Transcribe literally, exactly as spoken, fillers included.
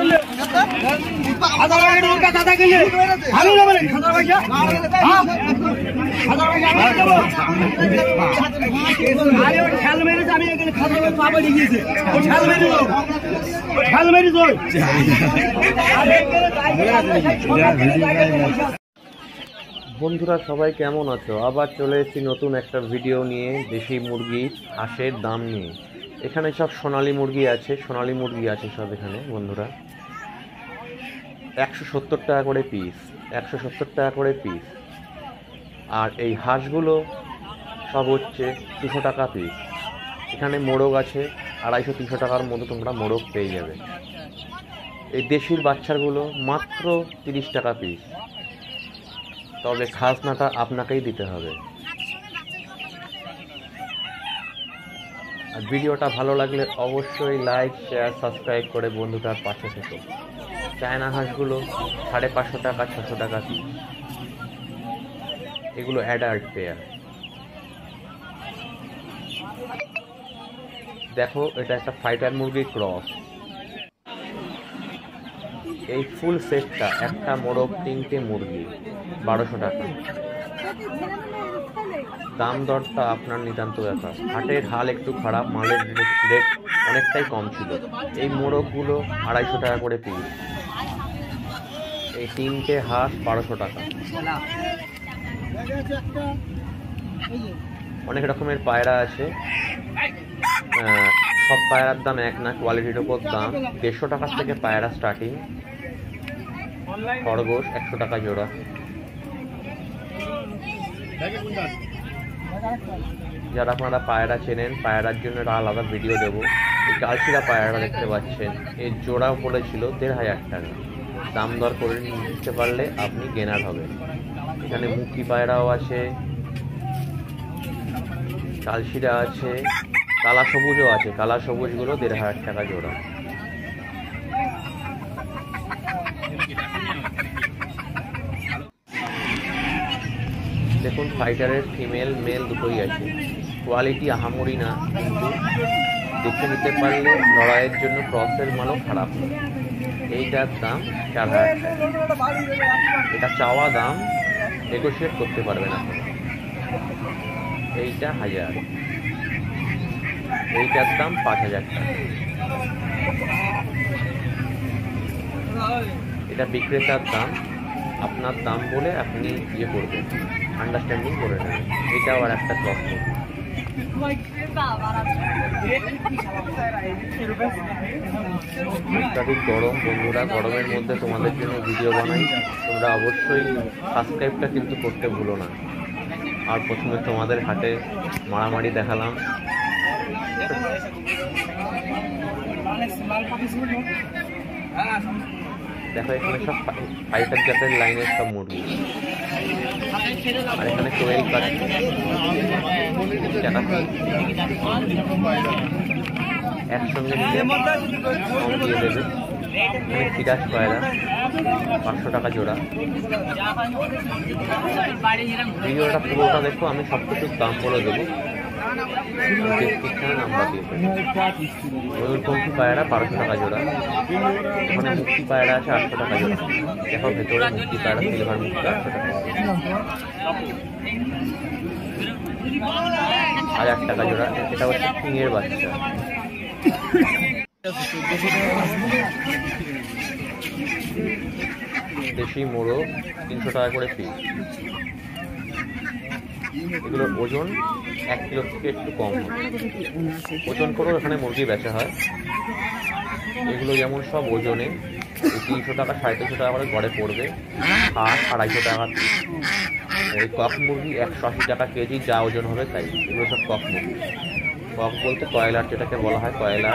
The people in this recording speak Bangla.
बंधुरा सबाई केमन आछो आबार चले एसेछि नतून एकटा भिडियो निये देशी मुरगी हासेर दाम निये एखाने सब सोनाली मुरगी आछे सोनाली मुरगी आछे सब एखाने बंधुरा एकशो सत्तर टाका करे पिस एकशो सत्तर टाका करे पिस और ये हाँसगुलो सब होच्छे दुशो टाका पिस एखाने मोड़क आछे आढ़ाईशो तीनशो टाकार मतो तोमरा मोड़क पेये जाबे ये देशीर बाच्चागुलो मात्र त्रिश टाका पिस तबे खाजनाटा आपनाकेई दिते होबे। আর ভিডিওটা ভালো লাগলে অবশ্যই লাইক শেয়ার সাবস্ক্রাইব করে বন্ধুটার পাশে থেকো। চায়না হাঁসগুলো সাড়ে পাঁচশো টাকা ছশো টাকা পিস এগুলো অ্যাডাল্ট পেয়ার। দেখো এটা একটা ফাইটার মুরগি ক্রস। এই ফুল সেটটা একটা মোরগ তিনটে মুরগি বারোশো টাকা। দাম দরটা আপনার নিতান্ত ব্যাপার। হাটের হাল একটু খারাপ, মালের রেট অনেকটাই কম ছিল। এই মোরগগুলো আড়াইশো টাকা করে পিস। এই তিনটে হাঁস বারোশো টাকা। অনেক রকমের পায়রা আছে, সব পায়রার দাম এক না, কোয়ালিটির ওপর দাম। দেড়শো টাকা থেকে পায়রা স্টার্টিং। খরগোশ একশো টাকা জোড়া। যারা আপনারা পায়রা চেনেন পায়রার জন্য একটা আলাদা ভিডিও দেবো। এই কালশিরা পায়রা দেখতে পাচ্ছেন, এর জোড়াও পড়েছিল দেড় হাজার টাকা। দাম দর করে নিতে পারলে আপনি কেনার হবে। এখানে মুক্তি পায়রাও আছে, কালশিরা আছে, কালা সবুজও আছে। কালা সবুজগুলো দেড় হাজার টাকা জোড়া। দেখুন ফাইটারের ফিমেল মেল দুটোই আছে। কোয়ালিটি আহামরি না, কিন্তু দেখে নিতে পারলে লড়াইয়ের জন্য ক্রসের মালও খারাপ না। এইটার দাম চার হাজার টাকা। এটা চাওয়া দাম, নেগোশিয়েট করতে পারবেন আপনারা। এইটা হাজার, এইটার দাম পাঁচ হাজার টাকা। এটা বিক্রেতার দাম, আপনার দাম বলে আপনি ইয়ে করবেন, আন্ডারস্ট্যান্ডিং করে নেবেন। এটাও আর একটা ক্রস। অত্যাধিক গরম বন্ধুরা, গরমের মধ্যে তোমাদের জন্য ভিডিও বানাই। তোমরা অবশ্যই সাবস্ক্রাইবটা কিন্তু করতে ভুলো না। আর প্রথমে তোমাদের হাতে মারামারি দেখালাম। দেখো এখানে সব ফাইটার জাতের লাইনের সব মুরগি। আর এখানে কোয়েল পাখি একসঙ্গে দিয়ে দেবে। এখানে সিরাজ পায়রা পাঁচশো টাকা জোড়া। ভিডিওটা পুরোটা দেখো, আমি সব কিছুর দাম বলে দেবো। ময়ূরপঙ্খী পায়রা বারোশো টাকা জোড়া। ওখানে মুক্তি পায়রা আছে আটশো টাকা জোড়া। দেখো ভেতরে মুক্তি পায়রা, সিলভার মুক্তি আটশো টাকা, হাজার টাকা জোড়া। এটা হচ্ছে ফিঙের বাচ্চা। দেশি মোরগ তিনশো টাকা করে পিস। এগুলোর ওজন এক কিলো থেকে একটু কম ওজন করেও এখানে মুরগি বেচা হয়। এগুলো যেমন সব ওজনে তিনশো টাকা সাড়ে তিনশো টাকা করে ঘরে পড়বে। আর আড়াইশো টাকা এই কক মুরগি একশো আশি টাকা কেজি, যা ওজন হবে তাই। এগুলো সব কক মুরগি। কক বলতে কয়লার, যেটাকে বলা হয় কয়লা।